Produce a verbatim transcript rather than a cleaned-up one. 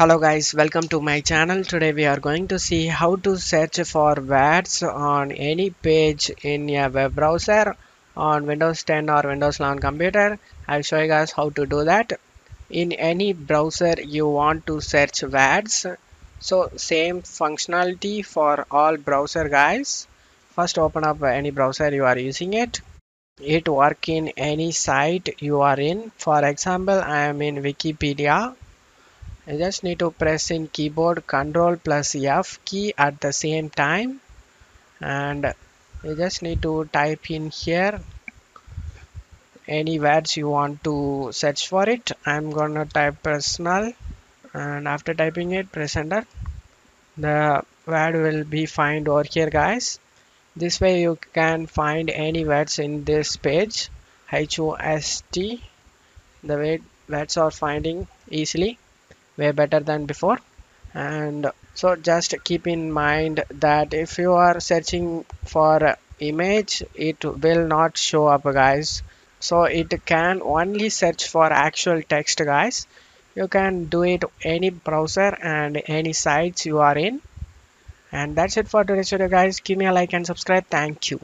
Hello guys, welcome to my channel. Today we are going to see how to search for words on any page in a web browser on Windows ten or Windows eleven computer. I'll show you guys how to do that. In any browser you want to search words, so same functionality for all browser guys. First open up any browser you are using. It it work in any site you are in. For example, I am in Wikipedia. I just need to press in keyboard control plus F key at the same time, and you just need to type in here any words you want to search for it. I'm gonna type personal, and after typing it press enter. The word will be found over here guys. This way you can find any words in this page. H O S T, the way words are finding easily, way better than before. And so just keep in mind that if you are searching for image, it will not show up guys. So it can only search for actual text guys. You can do it any browser and any sites you are in. And that's it for today's video guys. Give me a like and subscribe. Thank you.